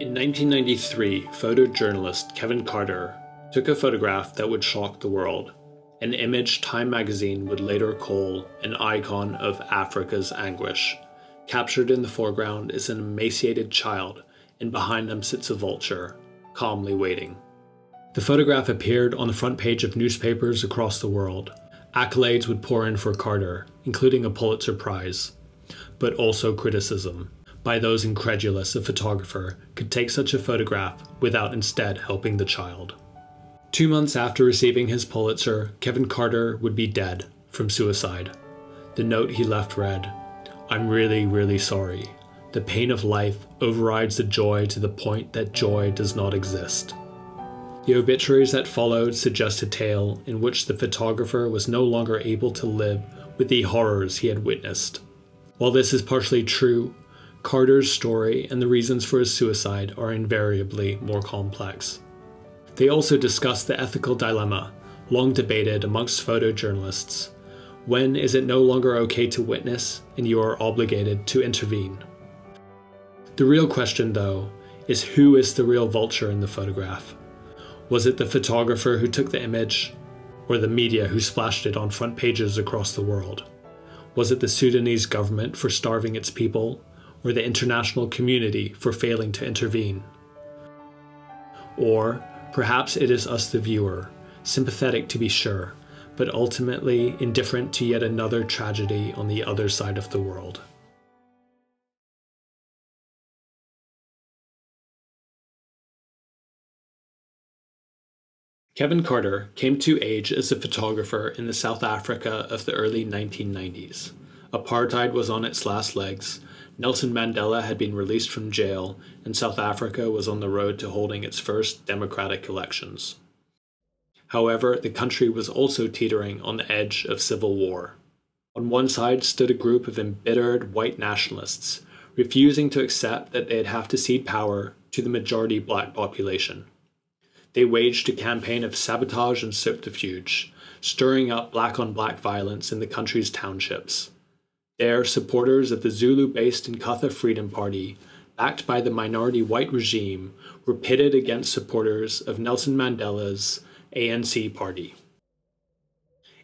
In 1993, photojournalist Kevin Carter took a photograph that would shock the world, an image Time magazine would later call an icon of Africa's anguish. Captured in the foreground is an emaciated child, and behind them sits a vulture, calmly waiting. The photograph appeared on the front page of newspapers across the world. Accolades would pour in for Carter, including a Pulitzer Prize, but also criticism by those incredulous a photographer could take such a photograph without instead helping the child. 2 months after receiving his Pulitzer, Kevin Carter would be dead from suicide. The note he left read, "I'm really, really sorry. The pain of life overrides the joy to the point that joy does not exist." The obituaries that followed suggest a tale in which the photographer was no longer able to live with the horrors he had witnessed. While this is partially true, Carter's story and the reasons for his suicide are invariably more complex. They also discuss the ethical dilemma, long debated amongst photojournalists. When is it no longer okay to witness and you are obligated to intervene? The real question, though, is who is the real vulture in the photograph? Was it the photographer who took the image, or the media who splashed it on front pages across the world? Was it the Sudanese government for starving its people, or the international community for failing to intervene? Or perhaps it is us, the viewer, sympathetic to be sure, but ultimately indifferent to yet another tragedy on the other side of the world. Kevin Carter came to age as a photographer in the South Africa of the early 1990s. Apartheid was on its last legs, Nelson Mandela had been released from jail, and South Africa was on the road to holding its first democratic elections. However, the country was also teetering on the edge of civil war. On one side stood a group of embittered white nationalists, refusing to accept that they'd have to cede power to the majority black population. They waged a campaign of sabotage and subterfuge, stirring up black-on-black violence in the country's townships. There, supporters of the Zulu-based Inkatha Freedom Party, backed by the minority white regime, were pitted against supporters of Nelson Mandela's ANC party.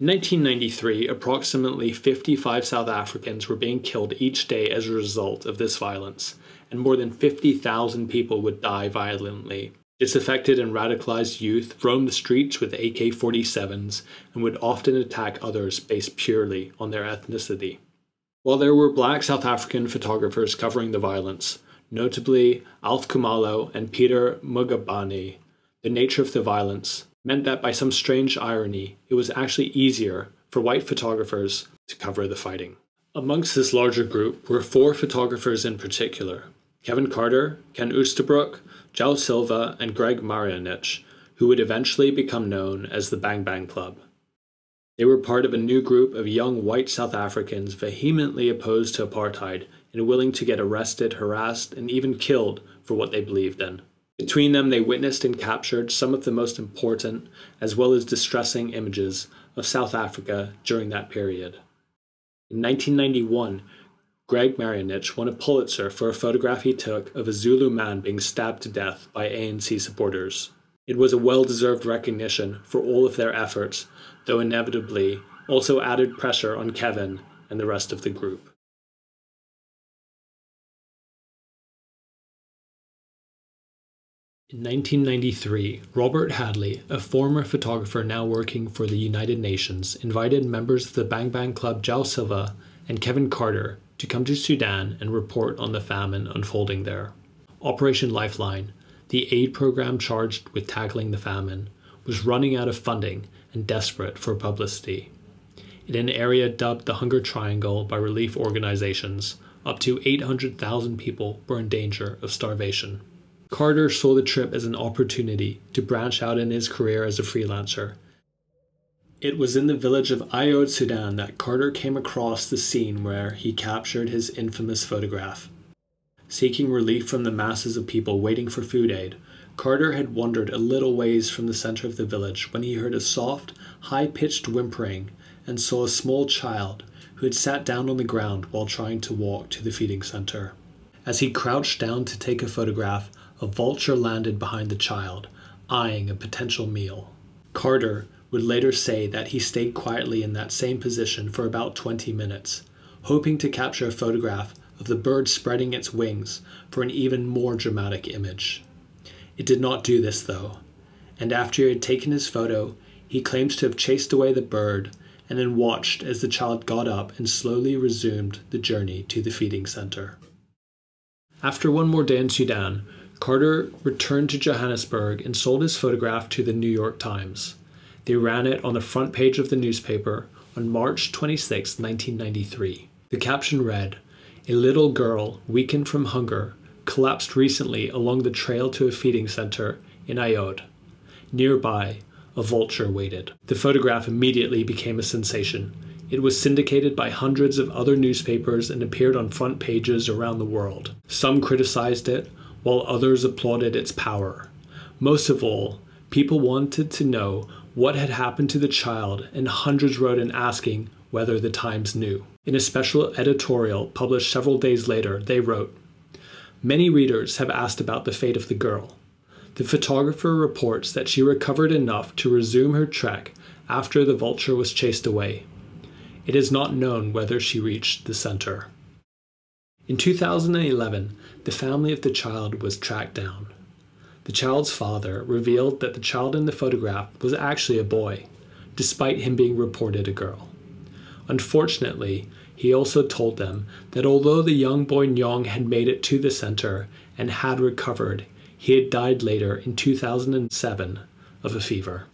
In 1993, approximately 55 South Africans were being killed each day as a result of this violence, and more than 50,000 people would die violently. Disaffected and radicalized youth roamed the streets with AK-47s and would often attack others based purely on their ethnicity. While there were black South African photographers covering the violence, notably Alf Kumalo and Peter Mugabani, the nature of the violence meant that by some strange irony, it was actually easier for white photographers to cover the fighting. Amongst this larger group were 4 photographers in particular: Kevin Carter, Ken Oosterbrook, Joao Silva, and Greg Marinovich, who would eventually become known as the Bang Bang Club. They were part of a new group of young white South Africans vehemently opposed to apartheid and willing to get arrested, harassed, and even killed for what they believed in. Between them, they witnessed and captured some of the most important, as well as distressing, images of South Africa during that period. In 1991, Greg Marinovich won a Pulitzer for a photograph he took of a Zulu man being stabbed to death by ANC supporters. It was a well-deserved recognition for all of their efforts, though inevitably also added pressure on Kevin and the rest of the group. In 1993, Robert Hadley, a former photographer now working for the United Nations, invited members of the Bang Bang Club, Joao Silva and Kevin Carter, to come to Sudan and report on the famine unfolding there. Operation Lifeline, the aid program charged with tackling the famine, was running out of funding and desperate for publicity. In an area dubbed the Hunger Triangle by relief organizations, up to 800,000 people were in danger of starvation. Carter saw the trip as an opportunity to branch out in his career as a freelancer. It was in the village of Ayod, Sudan, that Carter came across the scene where he captured his infamous photograph. Seeking relief from the masses of people waiting for food aid, Carter had wandered a little ways from the center of the village when he heard a soft, high-pitched whimpering and saw a small child who had sat down on the ground while trying to walk to the feeding center. As he crouched down to take a photograph, a vulture landed behind the child, eyeing a potential meal. Carter would later say that he stayed quietly in that same position for about 20 minutes, hoping to capture a photograph of the bird spreading its wings for an even more dramatic image. It did not do this, though, and after he had taken his photo, he claims to have chased away the bird and then watched as the child got up and slowly resumed the journey to the feeding center. After one more day in Sudan, Carter returned to Johannesburg and sold his photograph to the New York Times. They ran it on the front page of the newspaper on March 26, 1993. The caption read, "A little girl, weakened from hunger, collapsed recently along the trail to a feeding center in Ayod. Nearby, a vulture waited." The photograph immediately became a sensation. It was syndicated by hundreds of other newspapers and appeared on front pages around the world. Some criticized it, while others applauded its power. Most of all, people wanted to know what had happened to the child, and hundreds wrote in asking whether the Times knew. In a special editorial published several days later, they wrote, "Many readers have asked about the fate of the girl. The photographer reports that she recovered enough to resume her trek after the vulture was chased away. It is not known whether she reached the center." In 2011, the family of the child was tracked down. The child's father revealed that the child in the photograph was actually a boy, despite him being reported a girl. Unfortunately, he also told them that although the young boy Nyong had made it to the center and had recovered, he had died later in 2007 of a fever.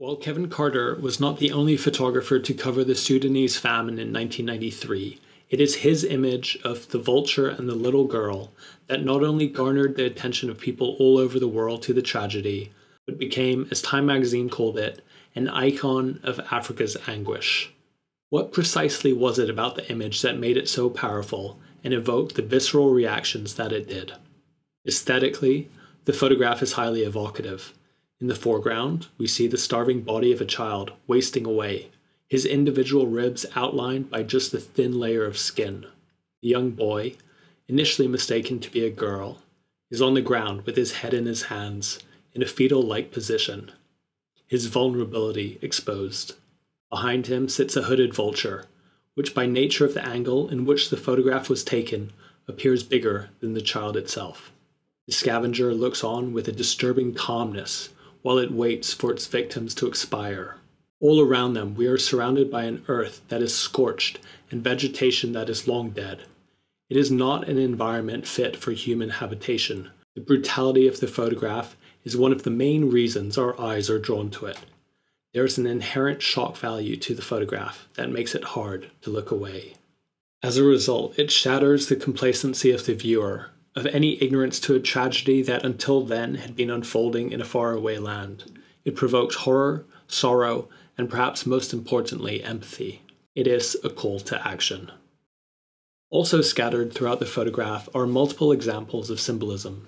While Kevin Carter was not the only photographer to cover the Sudanese famine in 1993, it is his image of the vulture and the little girl that not only garnered the attention of people all over the world to the tragedy, but became, as Time magazine called it, an icon of Africa's anguish. What precisely was it about the image that made it so powerful and evoked the visceral reactions that it did? Aesthetically, the photograph is highly evocative. In the foreground, we see the starving body of a child wasting away, his individual ribs outlined by just the thin layer of skin. The young boy, initially mistaken to be a girl, is on the ground with his head in his hands in a fetal-like position, his vulnerability exposed. Behind him sits a hooded vulture, which by nature of the angle in which the photograph was taken appears bigger than the child itself. The scavenger looks on with a disturbing calmness while it waits for its victims to expire. All around them we are surrounded by an earth that is scorched and vegetation that is long dead. It is not an environment fit for human habitation. The brutality of the photograph is one of the main reasons our eyes are drawn to it. There is an inherent shock value to the photograph that makes it hard to look away. As a result, it shatters the complacency of the viewer, of any ignorance to a tragedy that until then had been unfolding in a faraway land. It provokes horror, sorrow, and perhaps most importantly, empathy. It is a call to action. Also scattered throughout the photograph are multiple examples of symbolism.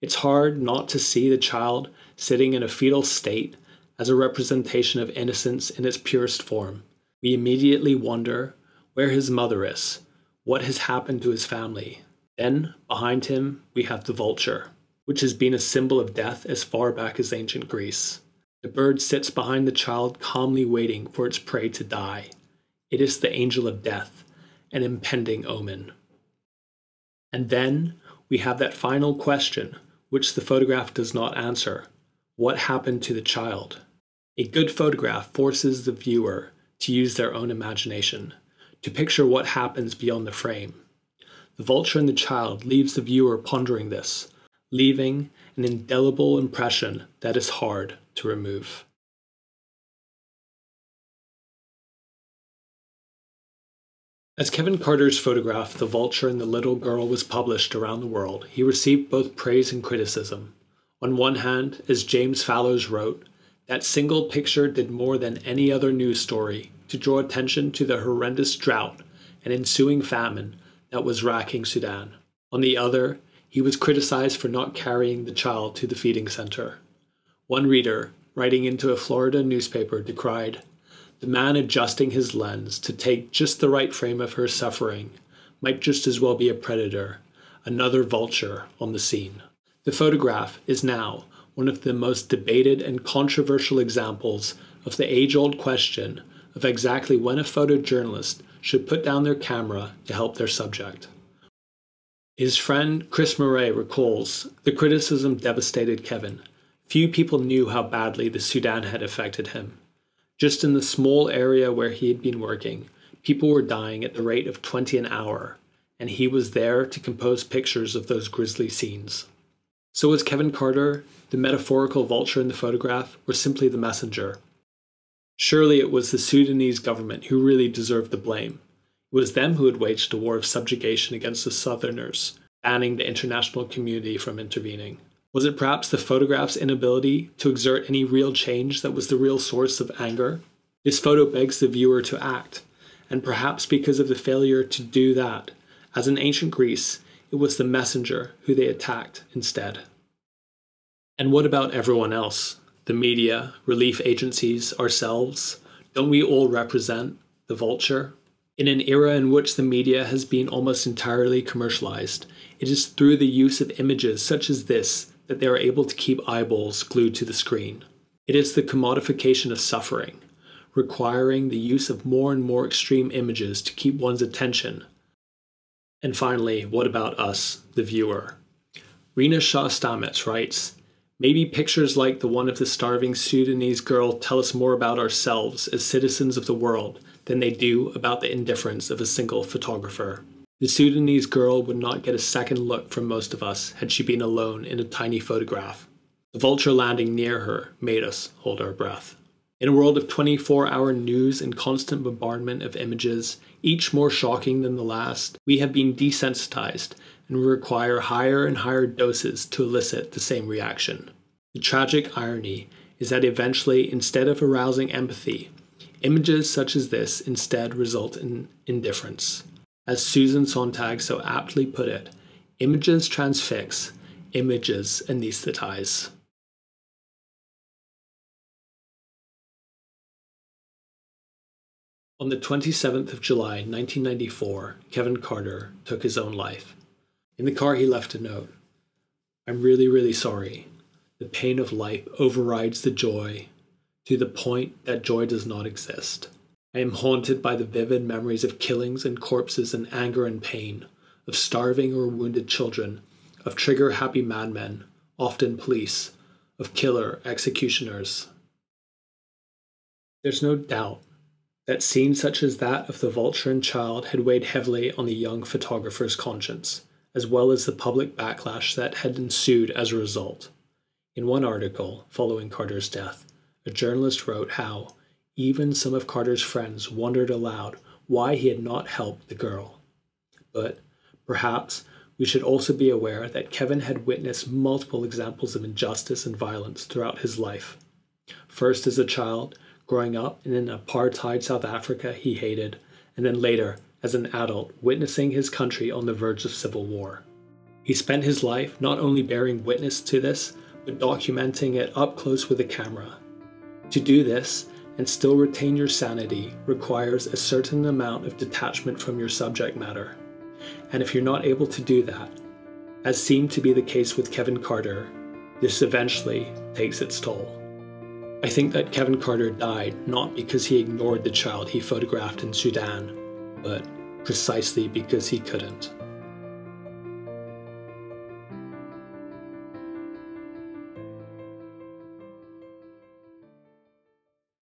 It's hard not to see the child sitting in a fetal state as a representation of innocence in its purest form. We immediately wonder where his mother is, what has happened to his family. Then, behind him, we have the vulture, which has been a symbol of death as far back as ancient Greece. The bird sits behind the child, calmly waiting for its prey to die. It is the angel of death, an impending omen. And then, we have that final question, which the photograph does not answer. What happened to the child? A good photograph forces the viewer to use their own imagination, to picture what happens beyond the frame. The vulture and the child leaves the viewer pondering this, leaving an indelible impression that is hard to remove. As Kevin Carter's photograph, The Vulture and the Little Girl, was published around the world, he received both praise and criticism. On one hand, as James Fallows wrote, that single picture did more than any other news story to draw attention to the horrendous drought and ensuing famine that was racking Sudan. On the other, he was criticized for not carrying the child to the feeding center. One reader, writing into a Florida newspaper, decried, the man adjusting his lens to take just the right frame of her suffering might just as well be a predator, another vulture on the scene. The photograph is now one of the most debated and controversial examples of the age-old question of exactly when a photojournalist should put down their camera to help their subject. His friend Chris Murray recalls the criticism devastated Kevin. Few people knew how badly the Sudan had affected him. Just in the small area where he had been working, people were dying at the rate of 20 an hour, and he was there to compose pictures of those grisly scenes. So was Kevin Carter, the metaphorical vulture in the photograph, or simply the messenger? Surely it was the Sudanese government who really deserved the blame. It was them who had waged a war of subjugation against the Southerners, banning the international community from intervening. Was it perhaps the photograph's inability to exert any real change that was the real source of anger? This photo begs the viewer to act, and perhaps because of the failure to do that, as in ancient Greece, it was the messenger who they attacked instead. And what about everyone else? The media, relief agencies, ourselves? Don't we all represent the vulture? In an era in which the media has been almost entirely commercialized, it is through the use of images such as this that they are able to keep eyeballs glued to the screen. It is the commodification of suffering, requiring the use of more and more extreme images to keep one's attention. And finally, what about us, the viewer? Rena Shostamets writes, "Maybe pictures like the one of the starving Sudanese girl tell us more about ourselves as citizens of the world than they do about the indifference of a single photographer." The Sudanese girl would not get a second look from most of us had she been alone in a tiny photograph. The vulture landing near her made us hold our breath. In a world of 24-hour news and constant bombardment of images, each more shocking than the last, we have been desensitized and require higher and higher doses to elicit the same reaction. The tragic irony is that eventually, instead of arousing empathy, images such as this instead result in indifference. As Susan Sontag so aptly put it, images transfix, images anesthetize. On the 27th of July, 1994, Kevin Carter took his own life. In the car, he left a note. "I'm really, really sorry. The pain of life overrides the joy to the point that joy does not exist. I am haunted by the vivid memories of killings and corpses and anger and pain, of starving or wounded children, of trigger-happy madmen, often police, of killer executioners." There's no doubt that scenes such as that of the vulture and child had weighed heavily on the young photographer's conscience, as well as the public backlash that had ensued as a result. In one article following Carter's death, a journalist wrote how even some of Carter's friends wondered aloud why he had not helped the girl. But perhaps we should also be aware that Kevin had witnessed multiple examples of injustice and violence throughout his life. First as a child, growing up in an apartheid South Africa he hated, and then later as an adult, witnessing his country on the verge of civil war. He spent his life not only bearing witness to this, but documenting it up close with a camera. To do this, and still retain your sanity requires a certain amount of detachment from your subject matter. And if you're not able to do that, as seemed to be the case with Kevin Carter, this eventually takes its toll. I think that Kevin Carter died not because he ignored the child he photographed in Sudan, but precisely because he couldn't.